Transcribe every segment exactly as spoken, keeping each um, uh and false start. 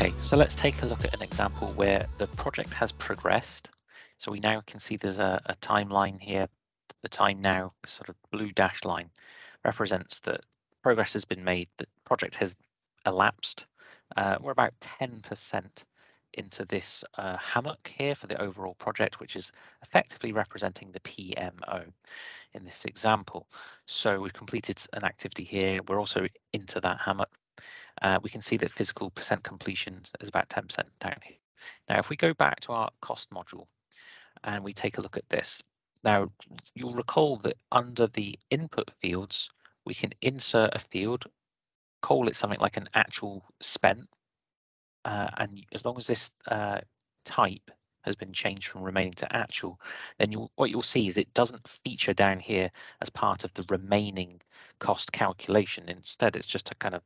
Okay, so let's take a look at an example where the project has progressed. So we now can see there's a, a timeline here. The time now, sort of blue dashed line, represents that progress has been made, the project has elapsed. Uh, we're about ten percent into this uh, hammock here for the overall project, which is effectively representing the P M O in this example. So we've completed an activity here. We're also into that hammock. Uh, we can see that physical percent completion is about ten percent down here. Now, if we go back to our cost module and we take a look at this, now you'll recall that under the input fields, we can insert a field, call it something like an actual spent, uh, and as long as this uh, type has been changed from remaining to actual, then you'll, what you'll see is it doesn't feature down here as part of the remaining cost calculation. Instead, it's just a kind of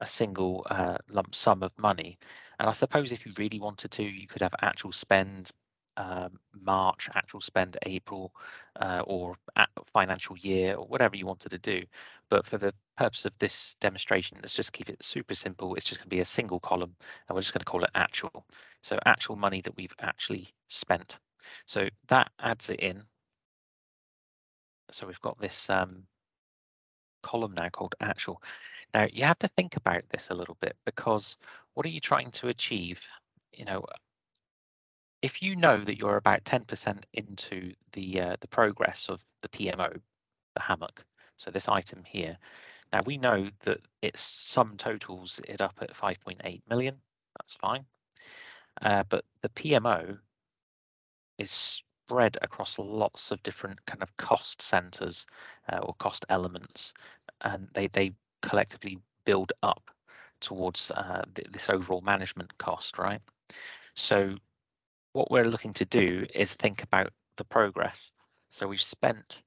a single uh, lump sum of money. And I suppose if you really wanted to, you could have actual spend um, March, actual spend April, uh, or financial year, or whatever you wanted to do. But for the purpose of this demonstration, let's just keep it super simple. It's just going to be a single column, and we're just going to call it actual. So actual money that we've actually spent. So that adds it in. So we've got this um, column now called actual. Now you have to think about this a little bit, because what are you trying to achieve? You know, if you know that you're about ten percent into the uh, the progress of the P M O, the hammock, so this item here. Now we know that its sum totals it up at five point eight million. That's fine, uh, but the P M O is spread across lots of different kind of cost centers uh, or cost elements, and they they collectively build up towards uh, th this overall management cost, right? So what we're looking to do is think about the progress. So we've spent,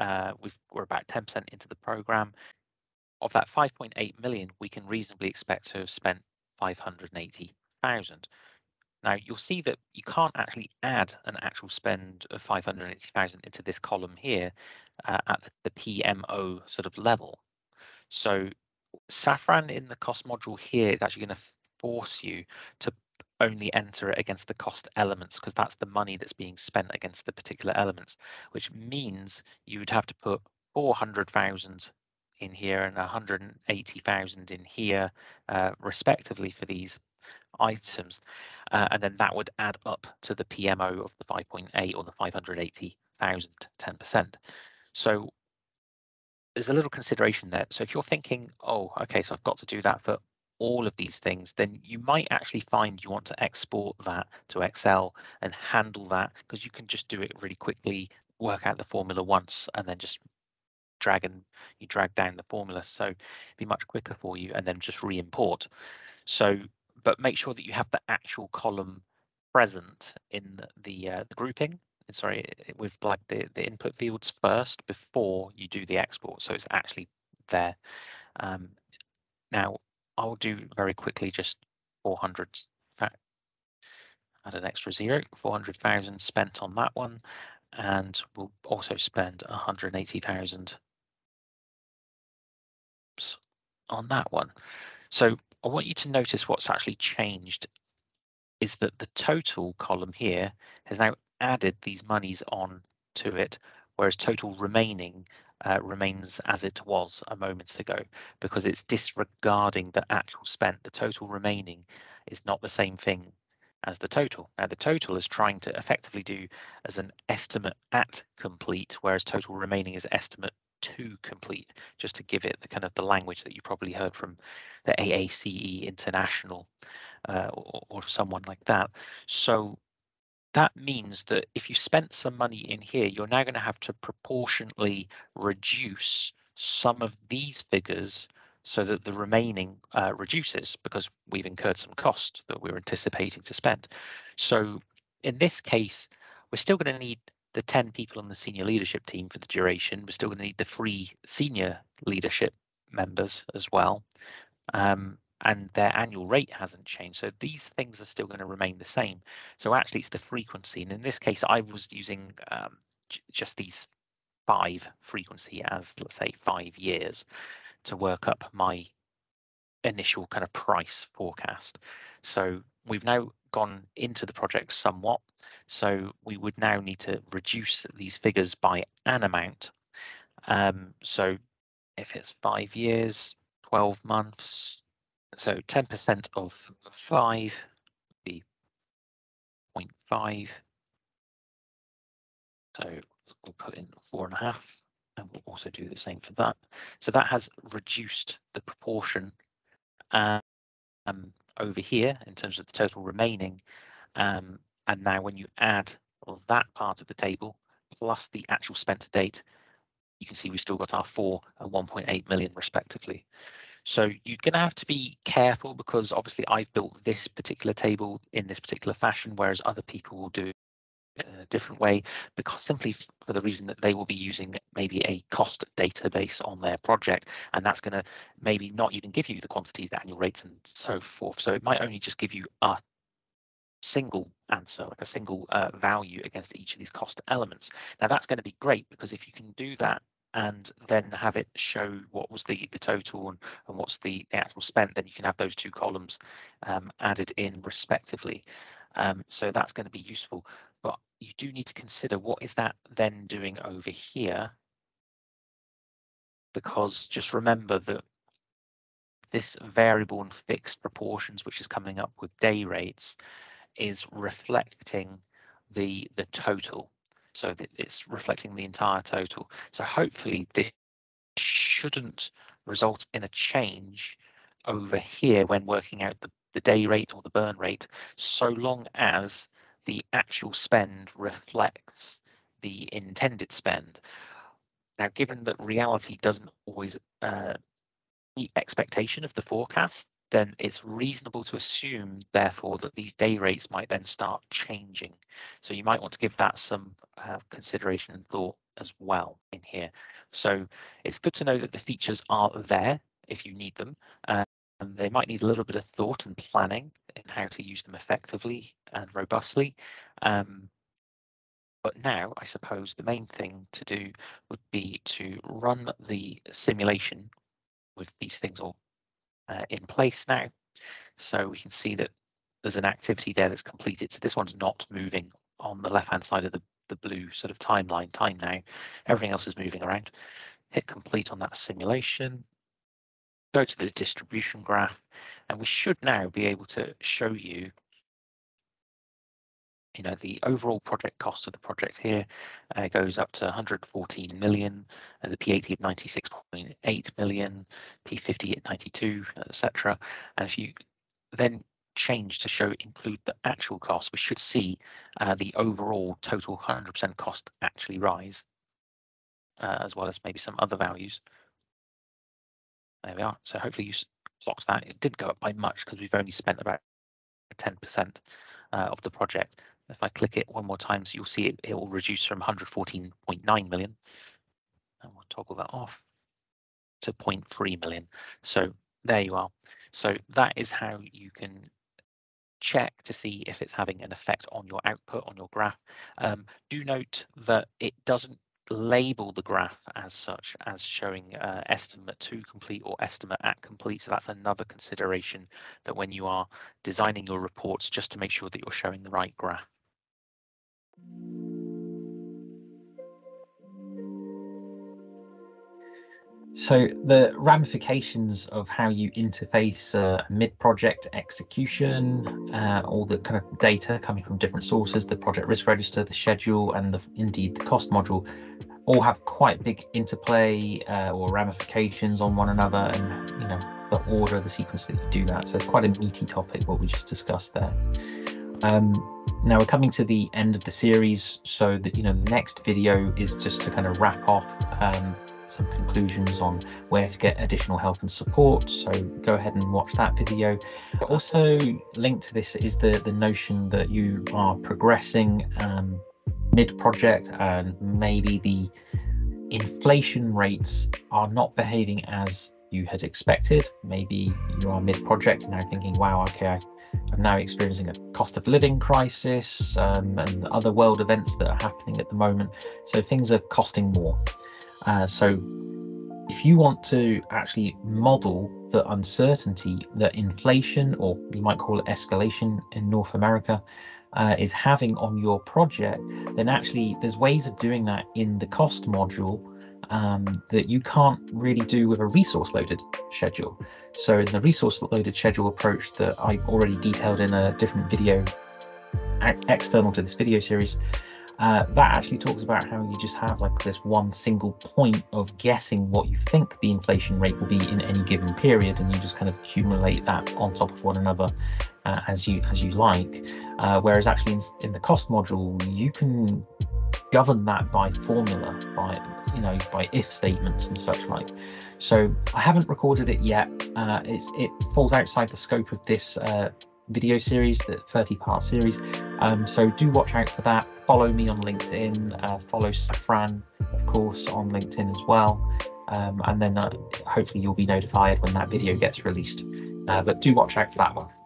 uh, we've, we're about ten percent into the program. Of that five point eight million, we can reasonably expect to have spent five hundred eighty thousand. Now you'll see that you can't actually add an actual spend of five hundred eighty thousand into this column here uh, at the P M O sort of level. So Safran in the cost module here is actually going to force you to only enter it against the cost elements, because that's the money that's being spent against the particular elements, which means you would have to put four hundred thousand in here and one hundred eighty thousand in here, uh, respectively, for these items. Uh, and then that would add up to the P M O of the five point eight or the five hundred eighty thousand, ten percent. So there's a little consideration there. So if you're thinking, oh, OK, so I've got to do that for all of these things, then you might actually find you want to export that to Excel and handle that, because you can just do it really quickly, work out the formula once, and then just drag and you drag down the formula. So it'd be much quicker for you, and then just re-import. So, but make sure that you have the actual column present in the the, uh, the grouping. Sorry, with like the the input fields first before you do the export, so it's actually there. Um, now, I'll do very quickly just four hundred, add an extra zero, four hundred thousand spent on that one, and we'll also spend one hundred eighty thousand on that one. So I want you to notice what's actually changed is that the total column here has now added these monies on to it, whereas total remaining Uh, remains as it was a moment ago, because it's disregarding the actual spent. The total remaining is not the same thing as the total. Now the total is trying to effectively do as an estimate at complete, whereas total remaining is estimate to complete, just to give it the kind of the language that you probably heard from the A A C E International uh, or, or someone like that. So that means that if you spent some money in here, you're now going to have to proportionately reduce some of these figures so that the remaining uh, reduces, because we've incurred some cost that we were anticipating to spend. So in this case, we're still going to need the ten people on the senior leadership team for the duration. We're still going to need the three senior leadership members as well. Um, and their annual rate hasn't changed. So these things are still going to remain the same. So actually it's the frequency. And in this case, I was using um, just these five frequency as, let's say, five years to work up my initial kind of price forecast. So we've now gone into the project somewhat, so we would now need to reduce these figures by an amount. Um, so if it's five years, twelve months, so ten percent of five would be zero point five. So we'll put in four and a half, and we'll also do the same for that. So that has reduced the proportion um, over here in terms of the total remaining. Um, and now when you add that part of the table plus the actual spent to date, you can see we've still got our four and one point eight million respectively. So you're going to have to be careful, because obviously I've built this particular table in this particular fashion, whereas other people will do it in a different way, because simply for the reason that they will be using maybe a cost database on their project, and that's going to maybe not even give you the quantities, the annual rates and so forth. So it might only just give you a single answer, like a single uh, value against each of these cost elements. Now that's going to be great, because if you can do that and then have it show what was the, the total and, and what's the, the actual spent, then you can have those two columns um, added in respectively. Um, so that's going to be useful, but you do need to consider what is that then doing over here, because just remember that this variable and fixed proportions, which is coming up with day rates, is reflecting the the total. So that it's reflecting the entire total. So hopefully this shouldn't result in a change over here when working out the, the day rate or the burn rate, so long as the actual spend reflects the intended spend. Now, given that reality doesn't always uh, meet expectation of the forecast, then it's reasonable to assume, therefore, that these day rates might then start changing. So you might want to give that some uh, consideration and thought as well in here. So it's good to know that the features are there if you need them. Uh, and they might need a little bit of thought and planning in how to use them effectively and robustly. Um, but now I suppose the main thing to do would be to run the simulation with these things all Uh, in place now, so we can see that there's an activity there that's completed. So this one's not moving on the left hand side of the, the blue sort of timeline time now. Everything else is moving around. Hit complete on that simulation. Go to the distribution graph, and we should now be able to show you, you know, the overall project cost of the project here uh, goes up to one hundred fourteen million, as a P eighty of ninety-six point eight million, P fifty at ninety-two, et cetera. And if you then change to show include the actual cost, we should see uh, the overall total one hundred percent cost actually rise, uh, as well as maybe some other values. There we are. So hopefully you clocked that. It did go up by much, because we've only spent about ten percent uh, of the project. If I click it one more time, so you'll see it, it will reduce from one hundred fourteen point nine million, and we'll toggle that off, to zero point three million. So there you are. So that is how you can check to see if it's having an effect on your output, on your graph. Um, do note that it doesn't label the graph as such as showing uh, estimate to complete or estimate at complete. So that's another consideration, that when you are designing your reports, just to make sure that you're showing the right graph. So the ramifications of how you interface uh, mid-project execution, uh, all the kind of data coming from different sources, the project risk register, the schedule, and the, indeed the cost module, all have quite big interplay uh, or ramifications on one another, and you know the order, the sequence that you do that. So it's quite a meaty topic what we just discussed there. Um, now we're coming to the end of the series, so that you know the next video is just to kind of wrap off. Um, some conclusions on where to get additional help and support, so go ahead and watch that video. Also linked to this is the the notion that you are progressing um, mid-project, and maybe the inflation rates are not behaving as you had expected. Maybe you are mid-project and now thinking, wow, okay, I I'm now experiencing a cost of living crisis um, and other world events that are happening at the moment, so things are costing more. Uh, so if if you want to actually model the uncertainty that inflation, or you might call it escalation in North America, uh, is having on your project, then actually there's ways of doing that in the cost module um, that you can't really do with a resource loaded schedule. So in the resource loaded schedule approach that I already detailed in a different video external to this video series, Uh, that actually talks about how you just have like this one single point of guessing what you think the inflation rate will be in any given period, and you just kind of accumulate that on top of one another uh, as you as you like. Uh, whereas actually in, in the cost module, you can govern that by formula, by you know by if statements and such like. So I haven't recorded it yet. Uh, it's, it falls outside the scope of this Uh, video series, the thirty part series, um so do watch out for that. Follow me on LinkedIn, uh, follow Safran of course on LinkedIn as well, um and then uh, hopefully you'll be notified when that video gets released, uh, but do watch out for that one.